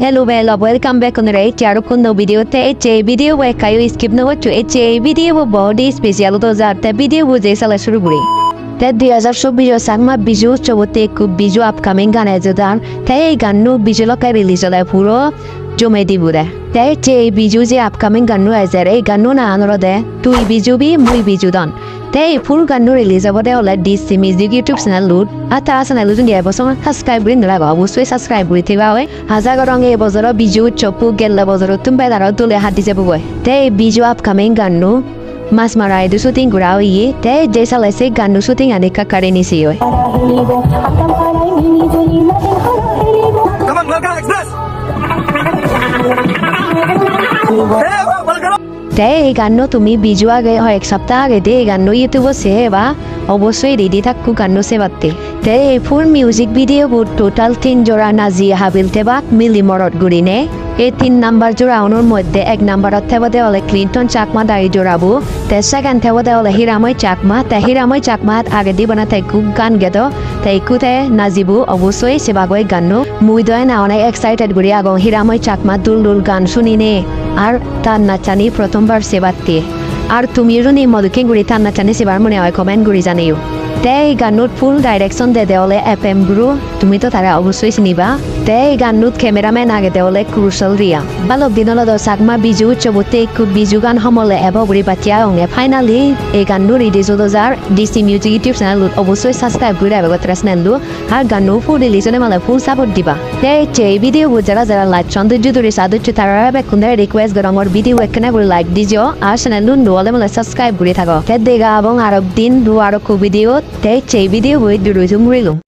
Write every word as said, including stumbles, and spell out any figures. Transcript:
Hello, hello, welcome back on Ray Charukundo video. Today's video where Kayo skip no to a video body special to the video with a salashurubri. That the other show video Chakma Bizu Chobote could Bizu upcoming gun as a darn. Tay gun no Bizuloka release of Huro Jomedi Buda. That Jay Bizu the upcoming gun no as a ray gun no another to Bizubi, Muy Bizudon. They full gun release over there. Let this team is the YouTube channel load. At us and illusion Ebosson, subscribe in Lava, who subscribe with Tivawe, Hazagarong Ebozoro, Bizu, Chopu, get Labozoro, Tumbera, Dule had this above. They Bizu upcoming gun no, Masmara, do shooting Graui, they Jesalese gun no shooting and a Kakarinisi. Come on, Logan Express. They Gano to me Bijuage or Exaptage, they Gano Yutubo Seva, Oboswe Didita Kukano Sevate. They full music video would total tin Jora Nazi Habiltebak, Millimorot Gurine, eighteen number Jorano Mod, the egg number of Tevodeola Clinton Chakma Dari Jorabu, the second Tevodeola Hiramoy Chakma, the Hiramoy Chakma Agadibana Taku Gangedo, Taikute, Nazibu, Oboswe, Sebagwe Gano, Muido and Aona excited Guriago, Hiramoy Chakma Dulul Gansunine. আর তার নাচানি প্রথমবার সেবাতে আর তুমিও নি মধুকে গুড়ি তার নাচানি সেবার মনে হয় comment গুড়ি জানিও তেই গানুত ফুল ডাইরেকশন দে দেওলে এফএম ব্রু তুমি তো তারা অবশ্যই চিনিবা তেই গানুত ক্যামেরাম্যান আগে দেওলে ক্রুশাল রিয়া বালক দিনল Chakma Bizu চবতে খুব বিজু গান হমলে এববরি বাতিয়া অঙ্গে ফাইনালি এই গানু রিলিজ দুই হাজার ডিসি মিউজিক ইউটিউব চ্যানেল অবশ্যই সাবস্ক্রাইব করে রাখবে গতরাস নেন্দু আর গানু ফুল রিলিজনে মালা ফুল সাপোর্ট দিবা তেই যে ভিডিও যারা যারা লাইক সৌন্দর্য ধরে সাদুচ্চ তারা রাবে কুনরে রিকোয়েস্ট গরমর ভিডিও একনা করে লাইক দিও আর চ্যানেল নোলে মালা সাবস্ক্রাইব করে থাকো তেই দেগা এবং আরব দিন দুয়ারো খুব video Take a video with the Ruthum Rilu.